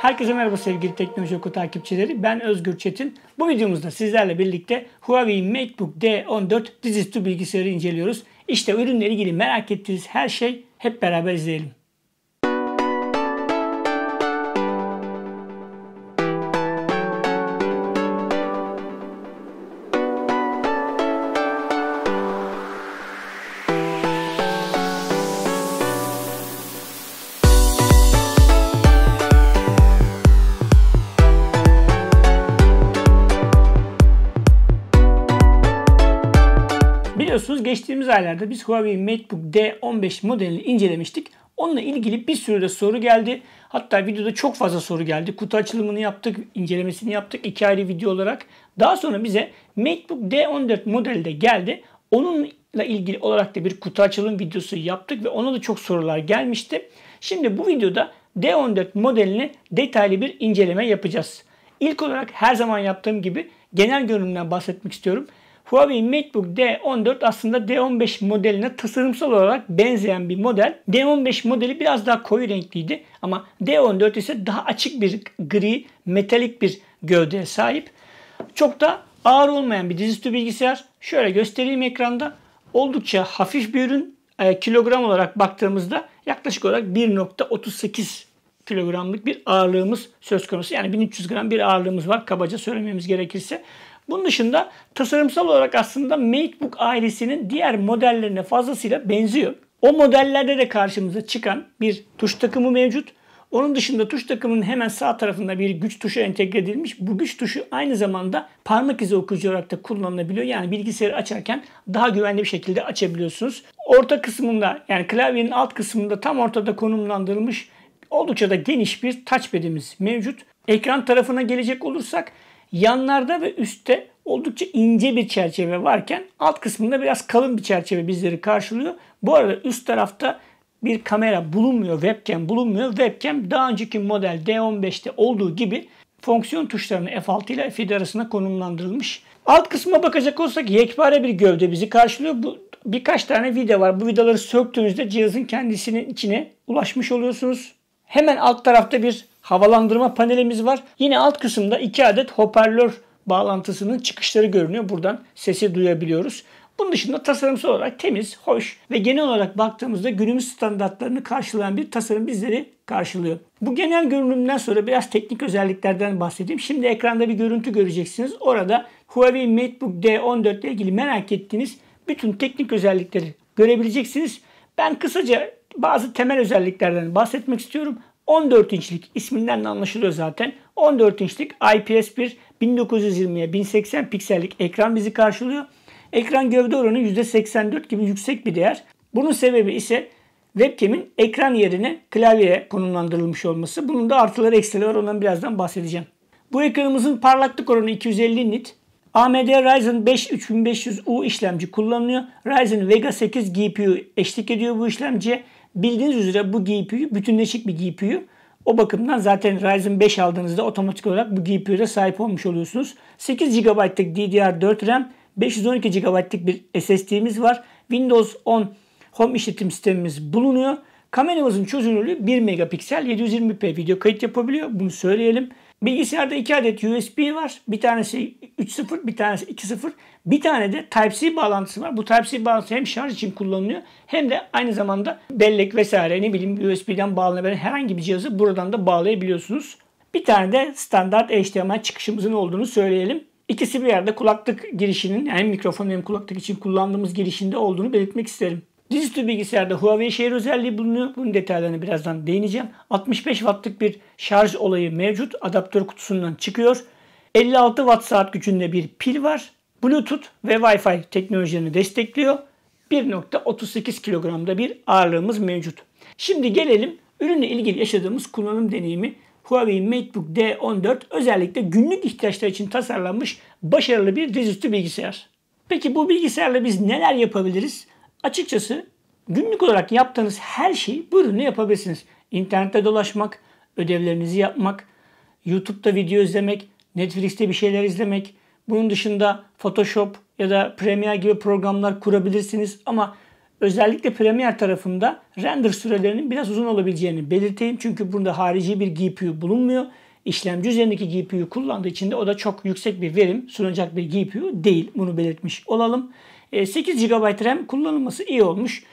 Herkese merhaba sevgili Teknolojioku takipçileri. Ben Özgür Çetin. Bu videomuzda sizlerle birlikte Huawei MateBook D14 dizüstü bilgisayarı inceliyoruz. İşte ürünle ilgili merak ettiğiniz her şey, hep beraber izleyelim. Biliyorsunuz geçtiğimiz aylarda biz Huawei MateBook D15 modelini incelemiştik. Onunla ilgili bir sürü de soru geldi. Hatta videoda çok fazla soru geldi. Kutu açılımını yaptık, incelemesini yaptık. 2 ayrı video olarak. Daha sonra bize MateBook D14 modeli de geldi. Onunla ilgili olarak da bir kutu açılım videosu yaptık ve ona da çok sorular gelmişti. Şimdi bu videoda D14 modelini detaylı bir inceleme yapacağız. İlk olarak her zaman yaptığım gibi genel görünümden bahsetmek istiyorum. Huawei MateBook D14 aslında D15 modeline tasarımsal olarak benzeyen bir model. D15 modeli biraz daha koyu renkliydi ama D14 ise daha açık bir gri, metalik bir gövdeye sahip. Çok da ağır olmayan bir dizüstü bilgisayar. Şöyle göstereyim ekranda. Oldukça hafif bir ürün. Kilogram olarak baktığımızda yaklaşık olarak 1.38 kilogramlık bir ağırlığımız söz konusu. Yani 1300 gram bir ağırlığımız var kabaca söylememiz gerekirse. Bunun dışında tasarımsal olarak aslında MateBook ailesinin diğer modellerine fazlasıyla benziyor. O modellerde de karşımıza çıkan bir tuş takımı mevcut. Onun dışında tuş takımının hemen sağ tarafında bir güç tuşu entegre edilmiş. Bu güç tuşu aynı zamanda parmak izi okuyucu olarak da kullanılabiliyor. Yani bilgisayarı açarken daha güvenli bir şekilde açabiliyorsunuz. Orta kısmında, yani klavyenin alt kısmında tam ortada konumlandırılmış oldukça da geniş bir touchpad'imiz mevcut. Ekran tarafına gelecek olursak yanlarda ve üstte oldukça ince bir çerçeve varken alt kısmında biraz kalın bir çerçeve bizleri karşılıyor. Bu arada üst tarafta bir kamera bulunmuyor, webcam bulunmuyor. Webcam daha önceki model D15'te olduğu gibi fonksiyon tuşlarını F6 ile F7 arasında konumlandırılmış. Alt kısma bakacak olsak yekpare bir gövde bizi karşılıyor. Birkaç tane vida var. Bu vidaları söktüğünüzde cihazın kendisinin içine ulaşmış oluyorsunuz. Hemen alt tarafta bir havalandırma panelimiz var. Yine alt kısımda 2 adet hoparlör bağlantısının çıkışları görünüyor. Buradan sesi duyabiliyoruz. Bunun dışında tasarımsal olarak temiz, hoş ve genel olarak baktığımızda günümüz standartlarını karşılayan bir tasarım bizleri karşılıyor. Bu genel görünümden sonra biraz teknik özelliklerden bahsedeyim. Şimdi ekranda bir görüntü göreceksiniz. Orada Huawei MateBook D14 ile ilgili merak ettiğiniz bütün teknik özellikleri görebileceksiniz. Ben kısaca bazı temel özelliklerden bahsetmek istiyorum. 14 inçlik, isminden de anlaşılıyor zaten. 14 inçlik IPS bir 1920'ye 1080 piksellik ekran bizi karşılıyor. Ekran gövde oranı %84 gibi yüksek bir değer. Bunun sebebi ise webcam'in ekran yerine klavyeye konumlandırılmış olması. Bunun da artıları eksileri var, ondan birazdan bahsedeceğim. Bu ekranımızın parlaklık oranı 250 nit. AMD Ryzen 5 3500U işlemci kullanılıyor. Ryzen Vega 8 GPU eşlik ediyor bu işlemciye. Bildiğiniz üzere bu GPU bütünleşik bir GPU. O bakımdan zaten Ryzen 5 aldığınızda otomatik olarak bu GPU'ya sahip olmuş oluyorsunuz. 8 GB'lık DDR4 RAM, 512 GB'lık bir SSD'miz var. Windows 10 Home işletim sistemimiz bulunuyor. Kameramızın çözünürlüğü 1 megapiksel, 720p video kayıt yapabiliyor. Bunu söyleyelim. Bilgisayarda 2 adet USB var. Bir tanesi 3.0, bir tanesi 2.0. Bir tane de Type-C bağlantısı var. Bu Type-C bağlantısı hem şarj için kullanılıyor hem de aynı zamanda bellek vesaire ne bileyim USB'den bağlanabilen herhangi bir cihazı buradan da bağlayabiliyorsunuz. Bir tane de standart HDMI çıkışımızın olduğunu söyleyelim. İkisi bir yerde kulaklık girişinin, yani mikrofon hem kulaklık için kullandığımız girişinde olduğunu belirtmek isterim. Dizüstü bilgisayarda Huawei Share özelliği bulunuyor. Bunun detaylarına birazdan değineceğim. 65 wattlık bir şarj olayı mevcut. Adaptör kutusundan çıkıyor. 56 watt saat gücünde bir pil var. Bluetooth ve Wi-Fi teknolojilerini destekliyor. 1.38 kilogramda bir ağırlığımız mevcut. Şimdi gelelim ürünle ilgili yaşadığımız kullanım deneyimi. Huawei MateBook D14 özellikle günlük ihtiyaçlar için tasarlanmış başarılı bir dizüstü bilgisayar. Peki bu bilgisayarla biz neler yapabiliriz? Açıkçası günlük olarak yaptığınız her şeyi bu ürünle yapabilirsiniz. İnternette dolaşmak, ödevlerinizi yapmak, YouTube'da video izlemek, Netflix'te bir şeyler izlemek. Bunun dışında Photoshop ya da Premiere gibi programlar kurabilirsiniz. Ama özellikle Premiere tarafında render sürelerinin biraz uzun olabileceğini belirteyim. Çünkü burada harici bir GPU bulunmuyor. İşlemci üzerindeki GPU kullandığı için de o da çok yüksek bir verim sunacak bir GPU değil. Bunu belirtmiş olalım. 8 GB RAM kullanılması iyi olmuş.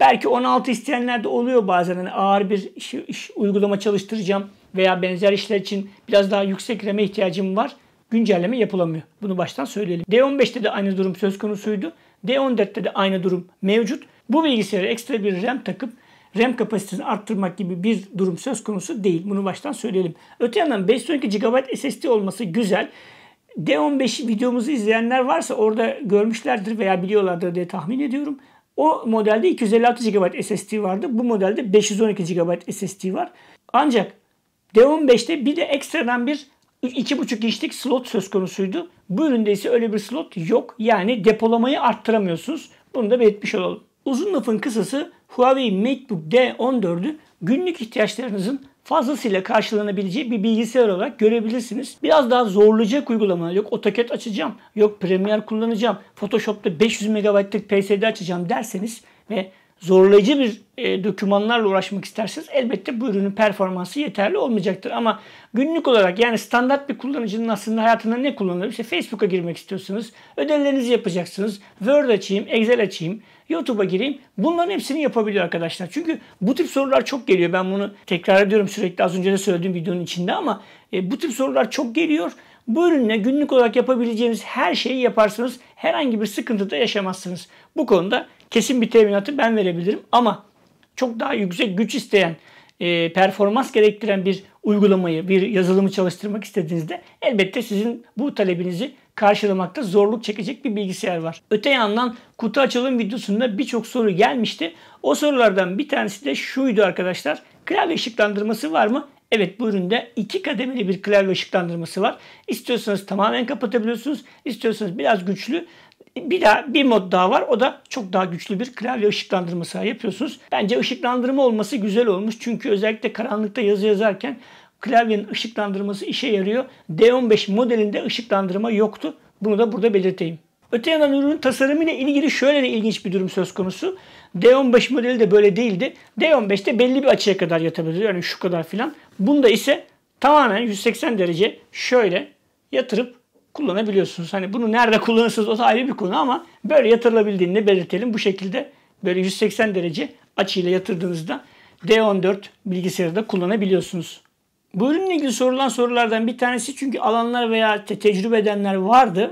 Belki 16 isteyenler de oluyor bazen. Yani ağır bir uygulama çalıştıracağım veya benzer işler için biraz daha yüksek RAM'e ihtiyacım var. Güncelleme yapılamıyor. Bunu baştan söyleyelim. D15'te de aynı durum söz konusuydu. D14'te de aynı durum mevcut. Bu bilgisayara ekstra bir RAM takıp RAM kapasitesini arttırmak gibi bir durum söz konusu değil. Bunu baştan söyleyelim. Öte yandan 512 GB SSD olması güzel. D15 videomuzu izleyenler varsa orada görmüşlerdir veya biliyorlardır diye tahmin ediyorum. O modelde 256 GB SSD vardı. Bu modelde 512 GB SSD var. Ancak D15'te bir de ekstradan bir 2.5 inçlik slot söz konusuydu. Bu üründe ise öyle bir slot yok. Yani depolamayı arttıramıyorsunuz. Bunu da belirtmiş olalım. Uzun lafın kısası Huawei MateBook D14'ü günlük ihtiyaçlarınızın fazlasıyla karşılanabileceği bir bilgisayar olarak görebilirsiniz. Biraz daha zorlayacak uygulamalar, yok AutoCAD açacağım, yok Premiere kullanacağım, Photoshop'ta 500 MB'lık PSD açacağım derseniz ve zorlayıcı bir dokümanlarla uğraşmak isterseniz elbette bu ürünün performansı yeterli olmayacaktır. Ama günlük olarak, yani standart bir kullanıcının aslında hayatında ne kullanılır? İşte Facebook'a girmek istiyorsunuz, ödevlerinizi yapacaksınız, Word açayım, Excel açayım, YouTube'a gireyim. Bunların hepsini yapabiliyor arkadaşlar. Çünkü bu tip sorular çok geliyor. Ben bunu tekrar ediyorum sürekli, az önce de söylediğim videonun içinde, ama bu tip sorular çok geliyor. Bu ürünle günlük olarak yapabileceğiniz her şeyi yaparsınız. Herhangi bir sıkıntı da yaşamazsınız. Bu konuda kesin bir teminatı ben verebilirim. Ama çok daha yüksek güç isteyen, performans gerektiren bir uygulamayı, bir yazılımı çalıştırmak istediğinizde elbette sizin bu talebinizi karşılamakta zorluk çekecek bir bilgisayar var. Öte yandan kutu açılım videosunda birçok soru gelmişti. O sorulardan bir tanesi de şuydu arkadaşlar. Klavye ışıklandırması var mı? Evet, bu üründe 2 kademeli bir klavye ışıklandırması var. İstiyorsanız tamamen kapatabiliyorsunuz. İstiyorsanız biraz güçlü. Bir mod daha var. O da çok daha güçlü bir klavye ışıklandırması yapıyorsunuz. Bence ışıklandırma olması güzel olmuş. Çünkü özellikle karanlıkta yazı yazarken klavyenin ışıklandırması işe yarıyor. D15 modelinde ışıklandırma yoktu. Bunu da burada belirteyim. Öte yandan ürünün tasarımıyla ilgili şöyle de ilginç bir durum söz konusu. D15 modeli de böyle değildi. D15'te belli bir açıya kadar yatabiliyor. Yani şu kadar filan. Bunda ise tamamen 180 derece şöyle yatırıp kullanabiliyorsunuz. Hani bunu nerede kullanırsınız o ayrı bir konu, ama böyle yatırılabildiğini belirtelim. Bu şekilde böyle 180 derece açıyla yatırdığınızda D14 bilgisayarı da kullanabiliyorsunuz. Bu ürünle ilgili sorulan sorulardan bir tanesi, çünkü alanlar veya tecrübe edenler vardı.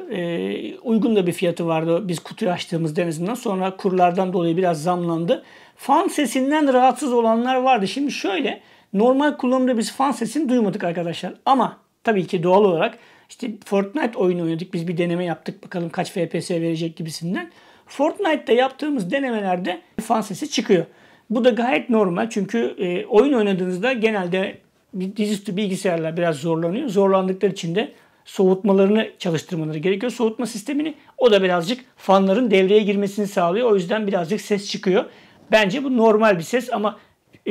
Uygun da bir fiyatı vardı biz kutuyu açtığımızda en azından. Sonra kurlardan dolayı biraz zamlandı. Fan sesinden rahatsız olanlar vardı. Şimdi şöyle, normal kullanımda biz fan sesini duymadık arkadaşlar. Ama tabii ki doğal olarak işte Fortnite oyunu oynadık. Biz bir deneme yaptık, bakalım kaç FPS verecek gibisinden. Fortnite'da yaptığımız denemelerde fan sesi çıkıyor. Bu da gayet normal, çünkü oyun oynadığınızda genelde dizüstü bilgisayarlar biraz zorlanıyor. Zorlandıkları için de soğutmalarını çalıştırmaları gerekiyor. Soğutma sistemini, o da birazcık fanların devreye girmesini sağlıyor. O yüzden birazcık ses çıkıyor. Bence bu normal bir ses, ama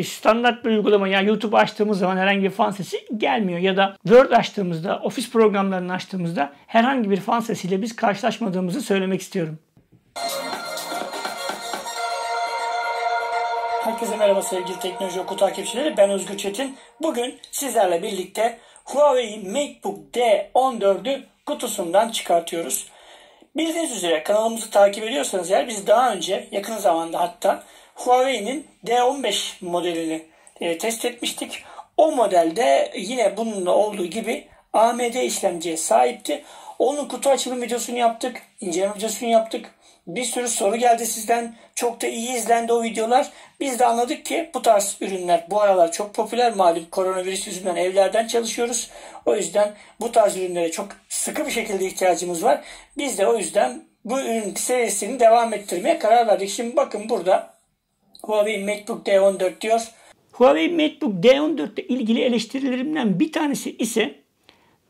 standart bir uygulama, yani YouTube açtığımız zaman herhangi bir fan sesi gelmiyor. Ya da Word açtığımızda, ofis programlarını açtığımızda herhangi bir fan sesiyle biz karşılaşmadığımızı söylemek istiyorum. Herkese merhaba sevgili Teknolojioku takipçileri. Ben Özgür Çetin. Bugün sizlerle birlikte Huawei MateBook D14'ü kutusundan çıkartıyoruz. Bildiğiniz üzere kanalımızı takip ediyorsanız eğer, biz daha önce yakın zamanda hatta Huawei'nin D15 modelini test etmiştik. O modelde yine bununla olduğu gibi AMD işlemciye sahipti. Onun kutu açılım videosunu yaptık, inceleme videosunu yaptık. Bir sürü soru geldi sizden. Çok da iyi izlendi o videolar. Biz de anladık ki bu tarz ürünler bu aralar çok popüler. Malum koronavirüs yüzünden evlerden çalışıyoruz. O yüzden bu tarz ürünlere çok sıkı bir şekilde ihtiyacımız var. Biz de o yüzden bu ürün serisini devam ettirmeye karar verdik. Şimdi bakın, burada Huawei MateBook D14 diyor. Huawei MateBook D14 ile ilgili eleştirilerimden bir tanesi ise,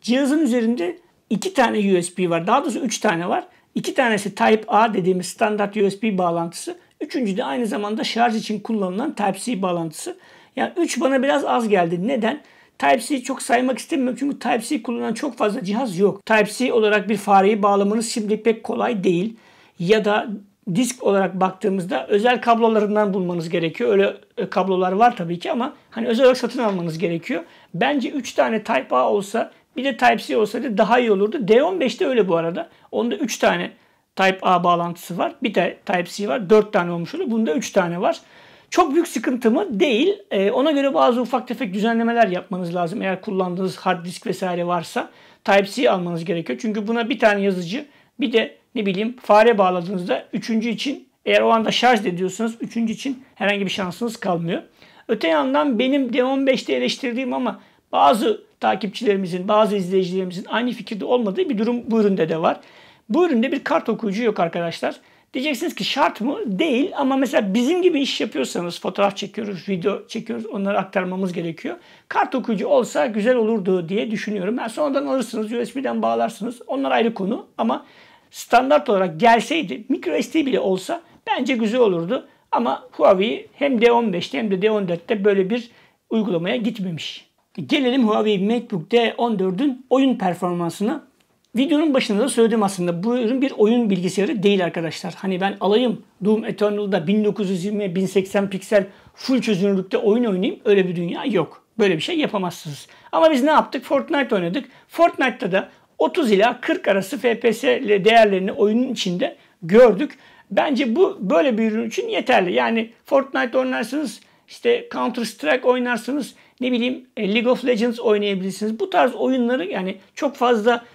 cihazın üzerinde 2 tane USB var. Daha doğrusu 3 tane var. 2 tanesi Type-A dediğimiz standart USB bağlantısı. Üçüncü de aynı zamanda şarj için kullanılan Type-C bağlantısı. Yani 3 bana biraz az geldi. Neden? Type-C'yi çok saymak istemiyorum. Çünkü Type-C kullanan çok fazla cihaz yok. Type-C olarak bir fareyi bağlamanız şimdi pek kolay değil. Ya da disk olarak baktığımızda özel kablolarından bulmanız gerekiyor. Öyle kablolar var tabii ki ama hani özel olarak satın almanız gerekiyor. Bence 3 tane Type-A olsa bir de Type-C olsaydı daha iyi olurdu. D15'te öyle bu arada. Onda 3 tane Type-A bağlantısı var. Bir de Type-C var. 4 tane olmuş oldu. Bunda 3 tane var. Çok büyük sıkıntı mı? Değil. Ona göre bazı ufak tefek düzenlemeler yapmanız lazım. Eğer kullandığınız hard disk vesaire varsa Type-C almanız gerekiyor. Çünkü buna bir tane yazıcı, bir de ne bileyim fare bağladığınızda üçüncü için, eğer o anda şarj ediyorsanız üçüncü için herhangi bir şansınız kalmıyor. Öte yandan benim D15'te eleştirdiğim ama bazı takipçilerimizin, bazı izleyicilerimizin aynı fikirde olmadığı bir durum bu üründe de var. Bu üründe bir kart okuyucu yok arkadaşlar. Diyeceksiniz ki şart mı? Değil ama mesela bizim gibi iş yapıyorsanız fotoğraf çekiyoruz, video çekiyoruz, onları aktarmamız gerekiyor. Kart okuyucu olsa güzel olurdu diye düşünüyorum. Yani sonradan alırsınız, USB'den bağlarsınız. Onlar ayrı konu ama standart olarak gelseydi, microSD bile olsa bence güzel olurdu. Ama Huawei hem D15'te hem de D14'te böyle bir uygulamaya gitmemiş. Gelelim Huawei MateBook D14'ün oyun performansına. Videonun başında da söyledim aslında, bu ürün bir oyun bilgisayarı değil arkadaşlar. Hani ben alayım Doom Eternal'da 1920x1080 piksel full çözünürlükte oyun oynayayım, öyle bir dünya yok. Böyle bir şey yapamazsınız. Ama biz ne yaptık? Fortnite oynadık. Fortnite'ta da 30 ila 40 arası FPS değerlerini oyunun içinde gördük. Bence bu böyle bir ürün için yeterli. Yani Fortnite oynarsınız, işte Counter Strike oynarsınız, ne bileyim League of Legends oynayabilirsiniz. Bu tarz oyunları, yani çok fazla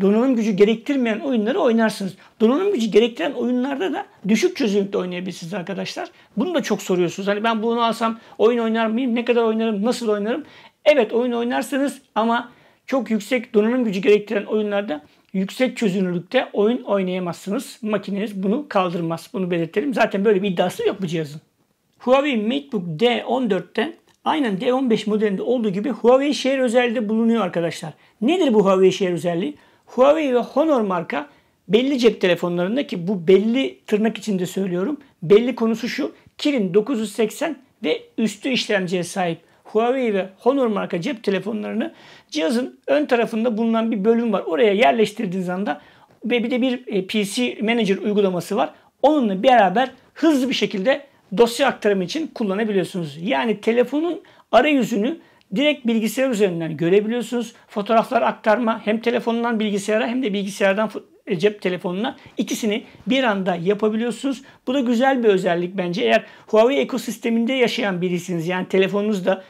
donanım gücü gerektirmeyen oyunları oynarsınız. Donanım gücü gerektiren oyunlarda da düşük çözünürlükte oynayabilirsiniz arkadaşlar. Bunu da çok soruyorsunuz. Hani ben bunu alsam oyun oynar mıyım? Ne kadar oynarım? Nasıl oynarım? Evet, oyun oynarsanız ama çok yüksek donanım gücü gerektiren oyunlarda yüksek çözünürlükte oyun oynayamazsınız. Makineniz bunu kaldırmaz. Bunu belirtelim. Zaten böyle bir iddiası yok bu cihazın. Huawei MateBook D14'te aynen D15 modelinde olduğu gibi Huawei Share özelliği de bulunuyor arkadaşlar. Nedir bu Huawei Share özelliği? Huawei ve Honor marka belli cep telefonlarında, ki bu belli tırnak içinde söylüyorum, belli konusu şu: Kirin 980 ve üstü işlemciye sahip Huawei ve Honor marka cep telefonlarını cihazın ön tarafında bulunan bir bölüm var. Oraya yerleştirdiğiniz anda, ve bir de bir PC Manager uygulaması var. Onunla beraber hızlı bir şekilde dosya aktarımı için kullanabiliyorsunuz. Yani telefonun arayüzünü direkt bilgisayar üzerinden görebiliyorsunuz. Fotoğraflar aktarma hem telefondan bilgisayara hem de bilgisayardan cep telefonuna, ikisini bir anda yapabiliyorsunuz. Bu da güzel bir özellik bence. Eğer Huawei ekosisteminde yaşayan birisiniz, yani telefonunuzda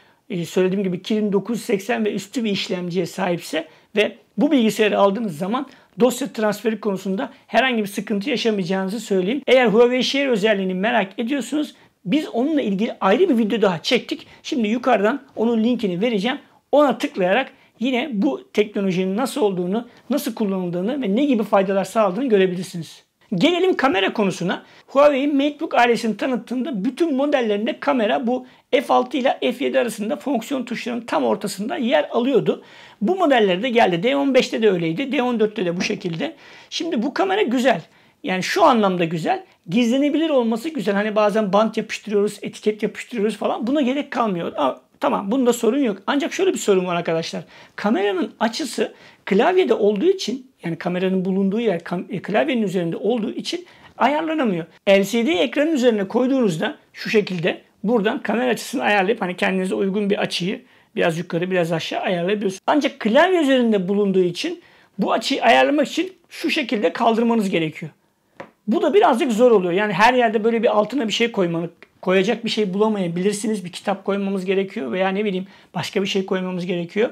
söylediğim gibi Kirin 980 ve üstü bir işlemciye sahipse ve bu bilgisayarı aldığınız zaman dosya transferi konusunda herhangi bir sıkıntı yaşamayacağınızı söyleyeyim. Eğer Huawei Share özelliğini merak ediyorsunuz, biz onunla ilgili ayrı bir video daha çektik. Şimdi yukarıdan onun linkini vereceğim. Ona tıklayarak yine bu teknolojinin nasıl olduğunu, nasıl kullanıldığını ve ne gibi faydalar sağladığını görebilirsiniz. Gelelim kamera konusuna. Huawei MateBook ailesini tanıttığında bütün modellerinde kamera bu F6 ile F7 arasında fonksiyon tuşlarının tam ortasında yer alıyordu. Bu modellerde geldi. D15'te de öyleydi. D14'te de bu şekilde. Şimdi bu kamera güzel. Yani şu anlamda güzel. Gizlenebilir olması güzel. Hani bazen bant yapıştırıyoruz, etiket yapıştırıyoruz falan. Buna gerek kalmıyor. Ama tamam, bunda sorun yok. Ancak şöyle bir sorun var arkadaşlar. Kameranın açısı klavyede olduğu için, yani kameranın bulunduğu yer klavyenin üzerinde olduğu için ayarlanamıyor. LCD ekranın üzerine koyduğunuzda şu şekilde buradan kamera açısını ayarlayıp hani kendinize uygun bir açıyı biraz yukarı biraz aşağı ayarlayabiliyorsunuz. Ancak klavye üzerinde bulunduğu için bu açıyı ayarlamak için şu şekilde kaldırmanız gerekiyor. Bu da birazcık zor oluyor. Yani her yerde böyle bir altına bir şey koyacak bir şey bulamayabilirsiniz. Bir kitap koymamız gerekiyor veya ne bileyim başka bir şey koymamız gerekiyor.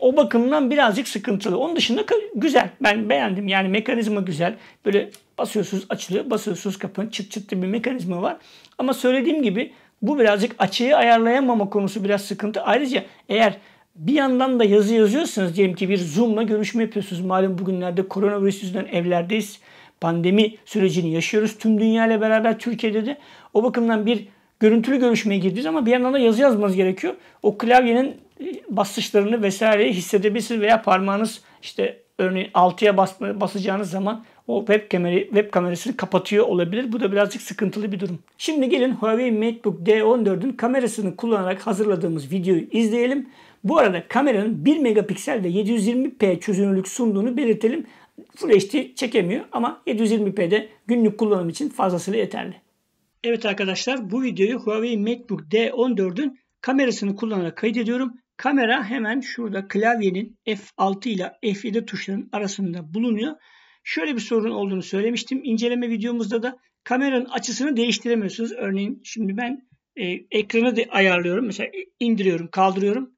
O bakımdan birazcık sıkıntılı. Onun dışında güzel. Ben beğendim. Yani mekanizma güzel. Böyle basıyorsunuz açılıyor, basıyorsunuz kapanıyor. Çıt çıtlı bir mekanizma var. Ama söylediğim gibi bu birazcık açıyı ayarlayamama konusu biraz sıkıntı. Ayrıca eğer bir yandan da yazı yazıyorsanız, diyelim ki bir Zoom'la görüşme yapıyorsunuz. Malum bugünlerde koronavirüs yüzünden evlerdeyiz. Pandemi sürecini yaşıyoruz. Tüm dünya ile beraber Türkiye'de de o bakımdan bir görüntülü görüşmeye girdiğiniz ama bir yandan da yazı yazmanız gerekiyor. O klavyenin basışlarını vesaire hissedebilirsiniz veya parmağınız işte örneğin 6'ya basacağınız zaman o web kamerasını kapatıyor olabilir. Bu da birazcık sıkıntılı bir durum. Şimdi gelin Huawei MateBook D14'ün kamerasını kullanarak hazırladığımız videoyu izleyelim. Bu arada kameranın 1 megapiksel ve 720p çözünürlük sunduğunu belirtelim. Full HD çekemiyor ama 720p'de günlük kullanım için fazlasıyla yeterli. Evet arkadaşlar, bu videoyu Huawei MateBook D14'ün kamerasını kullanarak kaydediyorum. Kamera hemen şurada klavyenin F6 ile F7 tuşlarının arasında bulunuyor. Şöyle bir sorun olduğunu söylemiştim. İnceleme videomuzda da kameranın açısını değiştiremiyorsunuz. Örneğin şimdi ben ekranı da ayarlıyorum. Mesela indiriyorum, kaldırıyorum.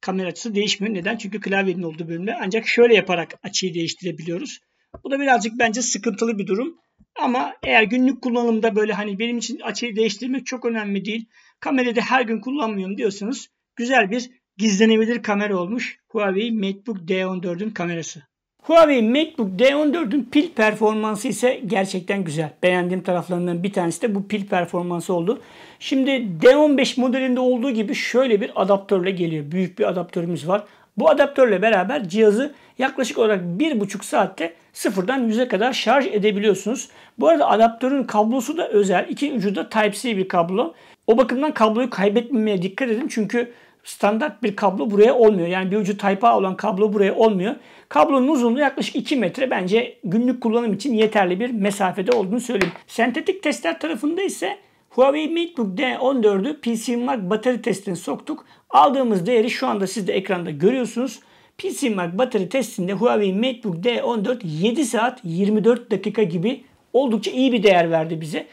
Kamera açısı değişmiyor. Neden? Çünkü klavyenin olduğu bölümde. Ancak şöyle yaparak açıyı değiştirebiliyoruz. Bu da birazcık bence sıkıntılı bir durum. Ama eğer günlük kullanımda böyle hani benim için açıyı değiştirmek çok önemli değil, kamerayı da her gün kullanmıyorum diyorsanız güzel bir gizlenebilir kamera olmuş Huawei MateBook D14'ün kamerası. Huawei MateBook D14'ün pil performansı ise gerçekten güzel. Beğendiğim taraflarından bir tanesi de bu pil performansı oldu. Şimdi D15 modelinde olduğu gibi şöyle bir adaptörle geliyor. Büyük bir adaptörümüz var. Bu adaptörle beraber cihazı yaklaşık olarak 1,5 saatte sıfırdan 100'e kadar şarj edebiliyorsunuz. Bu arada adaptörün kablosu da özel. İki ucu da Type-C bir kablo. O bakımdan kabloyu kaybetmemeye dikkat edin. Çünkü standart bir kablo buraya olmuyor. Yani bir ucu Type-A olan kablo buraya olmuyor. Kablonun uzunluğu yaklaşık 2 metre. Bence günlük kullanım için yeterli bir mesafede olduğunu söyleyeyim. Sentetik testler tarafında ise Huawei MateBook D14'ü PCMark batarya testine soktuk. Aldığımız değeri şu anda siz de ekranda görüyorsunuz. PCMark batarya testinde Huawei MateBook D14 7 saat 24 dakika gibi oldukça iyi bir değer verdi bize.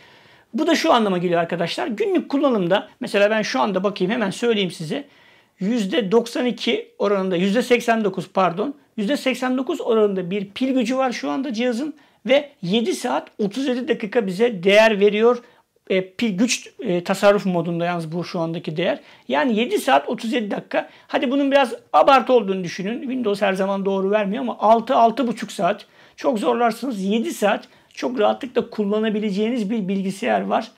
Bu da şu anlama geliyor arkadaşlar. Günlük kullanımda mesela ben şu anda bakayım, hemen söyleyeyim size. %92 oranında, %89 pardon, %89 oranında bir pil gücü var şu anda cihazın ve 7 saat 37 dakika bize değer veriyor. Pil güç tasarruf modunda yalnız bu şu andaki değer. Yani 7 saat 37 dakika. Hadi bunun biraz abartı olduğunu düşünün. Windows her zaman doğru vermiyor ama 6-6,5 saat. Çok zorlarsınız. 7 saat çok rahatlıkla kullanabileceğiniz bir bilgisayar var.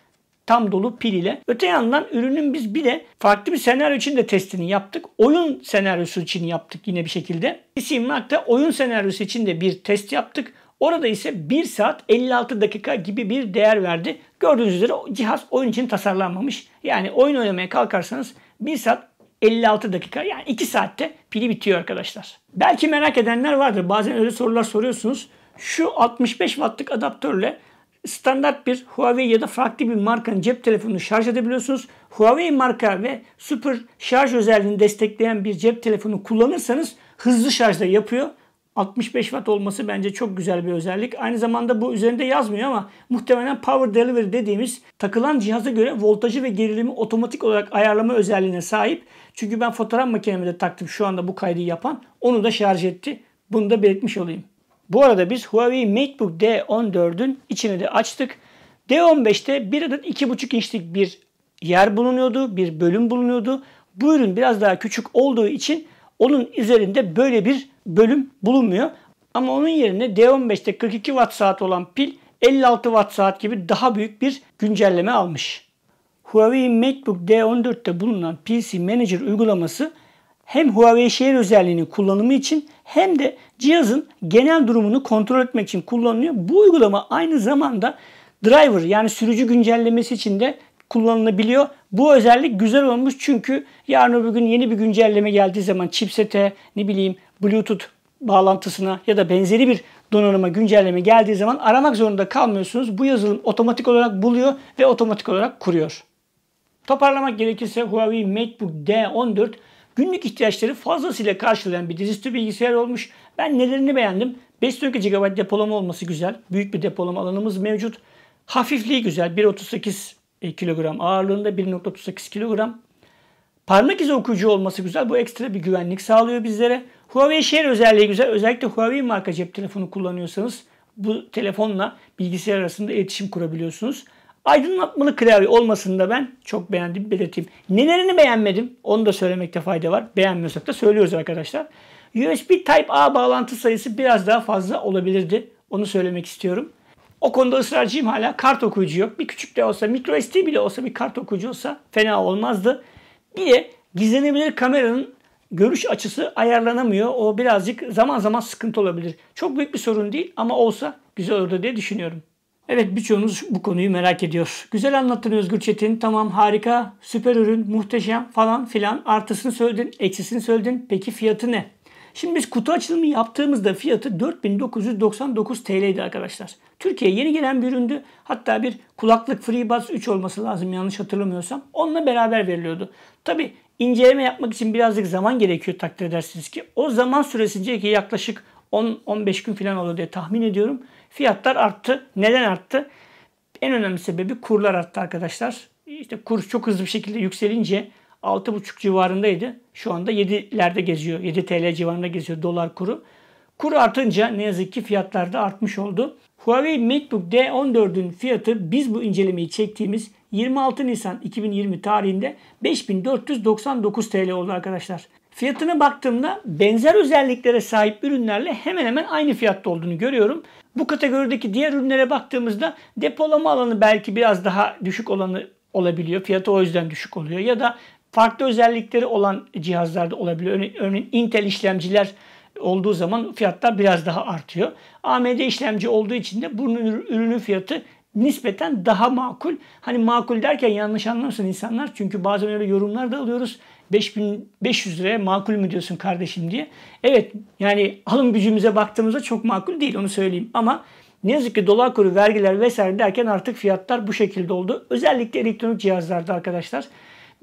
Tam dolu pil ile. Öte yandan ürünün biz bir de farklı bir senaryo için de testini yaptık. Oyun senaryosu için yaptık yine bir şekilde. PCMark'ta oyun senaryosu için de bir test yaptık. Orada ise 1 saat 56 dakika gibi bir değer verdi. Gördüğünüz üzere cihaz oyun için tasarlanmamış. Yani oyun oynamaya kalkarsanız 1 saat 56 dakika, yani 2 saatte pili bitiyor arkadaşlar. Belki merak edenler vardır. Bazen öyle sorular soruyorsunuz. Şu 65 wattlık adaptörle standart bir Huawei ya da farklı bir markanın cep telefonunu şarj edebiliyorsunuz. Huawei marka ve süper şarj özelliğini destekleyen bir cep telefonu kullanırsanız hızlı şarj da yapıyor. 65 watt olması bence çok güzel bir özellik. Aynı zamanda bu üzerinde yazmıyor ama muhtemelen Power Delivery dediğimiz takılan cihaza göre voltajı ve gerilimi otomatik olarak ayarlama özelliğine sahip. Çünkü ben fotoğraf makinemi de taktım şu anda bu kaydı yapan. Onu da şarj etti. Bunu da belirtmiş olayım. Bu arada biz Huawei MateBook D14'ün içini de açtık. D15'te bir adet 2,5 inçlik bir yer bulunuyordu. Bir bölüm bulunuyordu. Bu ürün biraz daha küçük olduğu için onun üzerinde böyle bir bölüm bulunmuyor. Ama onun yerine D15'te 42 watt saat olan pil 56 watt saat gibi daha büyük bir güncelleme almış. Huawei MateBook D14'te bulunan PC Manager uygulaması hem Huawei Share özelliğinin kullanımı için hem de cihazın genel durumunu kontrol etmek için kullanılıyor. Bu uygulama aynı zamanda driver, yani sürücü güncellemesi için de kullanılabiliyor. Bu özellik güzel olmuş çünkü yarın öbür gün yeni bir güncelleme geldiği zaman chipsete, ne bileyim Bluetooth bağlantısına ya da benzeri bir donanıma güncelleme geldiği zaman aramak zorunda kalmıyorsunuz. Bu yazılım otomatik olarak buluyor ve otomatik olarak kuruyor. Toparlamak gerekirse Huawei MateBook D14 günlük ihtiyaçları fazlasıyla karşılayan bir dizüstü bilgisayar olmuş. Ben nelerini beğendim. 512 GB depolama olması güzel. Büyük bir depolama alanımız mevcut. Hafifliği güzel. 1.38 kilogram ağırlığında, 1.38 kilogram. Parmak izi okuyucu olması güzel. Bu ekstra bir güvenlik sağlıyor bizlere. Huawei Share özelliği güzel. Özellikle Huawei marka cep telefonu kullanıyorsanız bu telefonla bilgisayar arasında iletişim kurabiliyorsunuz. Aydınlatmalı klavye olmasını da ben çok beğendim, belirteyim. Nelerini beğenmedim onu da söylemekte fayda var. Beğenmiyorsak da söylüyoruz arkadaşlar. USB Type-A bağlantı sayısı biraz daha fazla olabilirdi. Onu söylemek istiyorum. O konuda ısrarcıyım hala. Kart okuyucu yok. Bir küçük de olsa, microSD bile olsa bir kart okuyucu olsa fena olmazdı. Bir de gizlenebilir kameranın görüş açısı ayarlanamıyor. O birazcık zaman zaman sıkıntı olabilir. Çok büyük bir sorun değil ama olsa güzel olurdu diye düşünüyorum. Evet, birçoğunuz bu konuyu merak ediyor. Güzel anlattın Özgür Çetin. Tamam, harika, süper ürün, muhteşem falan filan. Artısını söyledin, eksisini söyledin. Peki fiyatı ne? Şimdi biz kutu açılımı yaptığımızda fiyatı 4999 TL'ydi arkadaşlar. Türkiye'ye yeni gelen bir üründü. Hatta bir kulaklık FreeBuds 3 olması lazım yanlış hatırlamıyorsam. Onunla beraber veriliyordu. Tabi inceleme yapmak için birazcık zaman gerekiyor takdir edersiniz ki. O zaman süresince ki yaklaşık 10-15 gün falan oldu diye tahmin ediyorum. Fiyatlar arttı. Neden arttı? En önemli sebebi kurlar arttı arkadaşlar. İşte kur çok hızlı bir şekilde yükselince 6,5 civarındaydı. Şu anda 7'lerde geziyor. 7 TL civarında geziyor dolar kuru. Kur artınca ne yazık ki fiyatlar da artmış oldu. Huawei MateBook D14'ün fiyatı biz bu incelemeyi çektiğimiz 26 Nisan 2020 tarihinde 5499 TL oldu arkadaşlar. Fiyatına baktığımda benzer özelliklere sahip ürünlerle hemen hemen aynı fiyatta olduğunu görüyorum. Bu kategorideki diğer ürünlere baktığımızda depolama alanı belki biraz daha düşük olanı olabiliyor. Fiyatı o yüzden düşük oluyor. Ya da farklı özellikleri olan cihazlarda olabiliyor. Örneğin Intel işlemciler olduğu zaman fiyatlar biraz daha artıyor. AMD işlemci olduğu için de bunun ürünün fiyatı nispeten daha makul. Hani makul derken yanlış anlamasın insanlar. Çünkü bazen öyle yorumlar da alıyoruz. 5500 liraya makul mü diyorsun kardeşim diye. Evet yani alım gücümüze baktığımızda çok makul değil onu söyleyeyim. Ama ne yazık ki dolar kuru, vergiler vesaire derken artık fiyatlar bu şekilde oldu. Özellikle elektronik cihazlarda arkadaşlar.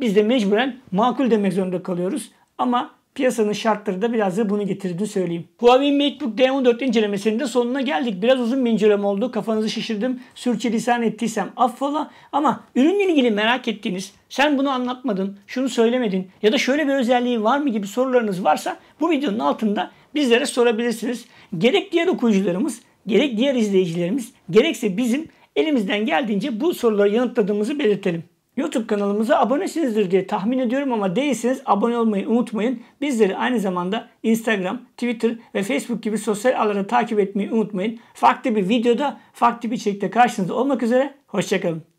Biz de mecburen makul demek zorunda kalıyoruz. Ama piyasanın şartları da biraz da bunu getirdiğini söyleyeyim. Huawei MateBook D14 incelemesinin de sonuna geldik. Biraz uzun bir inceleme oldu. Kafanızı şişirdim. Sürçülisan ettiysem affola. Ama ürünle ilgili merak ettiğiniz, sen bunu anlatmadın, şunu söylemedin ya da şöyle bir özelliği var mı gibi sorularınız varsa bu videonun altında bizlere sorabilirsiniz. Gerek diğer okuyucularımız, gerek diğer izleyicilerimiz, gerekse bizim elimizden geldiğince bu soruları yanıtladığımızı belirtelim. YouTube kanalımıza abonesinizdir diye tahmin ediyorum ama değilseniz abone olmayı unutmayın. Bizleri aynı zamanda Instagram, Twitter ve Facebook gibi sosyal ağları takip etmeyi unutmayın. Farklı bir videoda, farklı bir içerikte karşınızda olmak üzere. Hoşçakalın.